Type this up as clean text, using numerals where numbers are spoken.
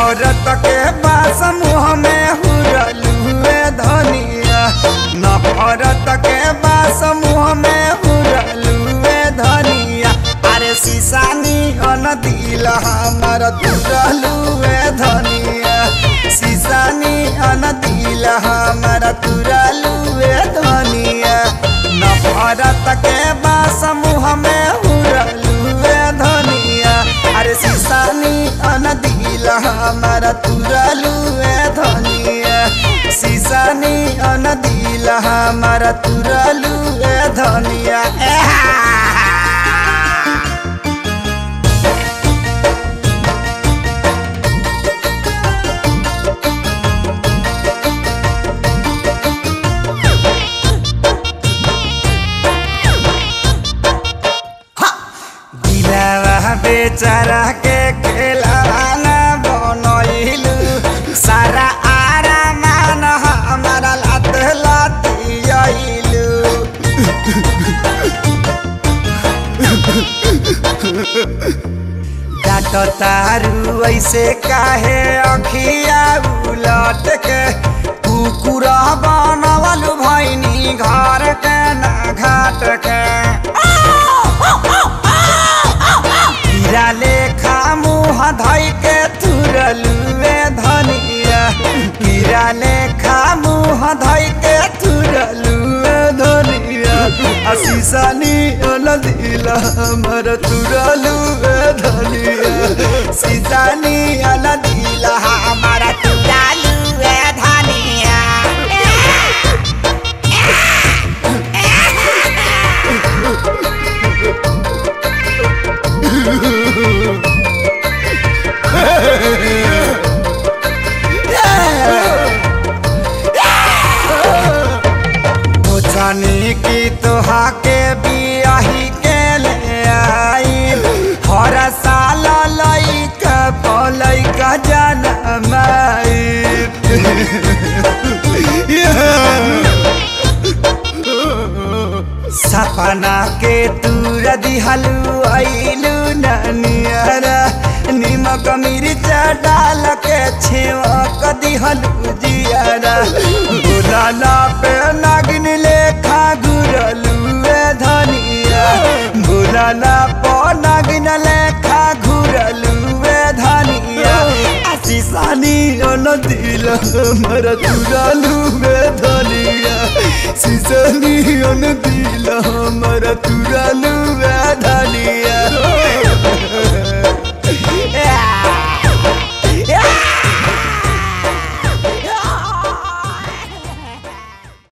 भरत के पास मुँह में हुरल हुए धनिया, न भरत के पास मुँह में हुरल हुए धनिया। अरे शीशानी न दिला हमार तुरल हुए धनिया, शीशानी न दिला हमार तुरल हुए धनिया। न भरत के पास मुँह में हुरल हुए धनिया, अरे शीशानी न दिला हमारा तुरल हुए धनिया, शीशानी न दिला हमारा तुरल हुए धनिया। दिलवा बेचारा के खेलाना बनलू सारा आराम हमारा लात लातियालू। डाट तारू ऐसे काहे अखिया उलट के, कुकुर बनवल भैनी घर के ना घाट के। धई के तुरलुए धनिया, कीरा लेखा मुँह धई के तुरलुए धनिया। शीशानी न दिला हमारा तुरलुए धनिया, शीशानी न दिला हमारा तुरलुए धनिया। की तोहा के बियाही के ले आई, हर साल लैका पलैका जनम सपना के तूर दिहलू आइलू ननिया, निमक मिर्चा डाल के छेवक दिहलू जियारा। बुलाना पे नागिन लेखा घुरलुए धनिया, बुलाना पे नागिन लेखा घुरलुए धनिया। शीशानी न दिला हमारा तुरलुए धनिया, शीशानी न दिला हमारा तुरलुए।